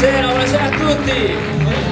Buonasera a tutti.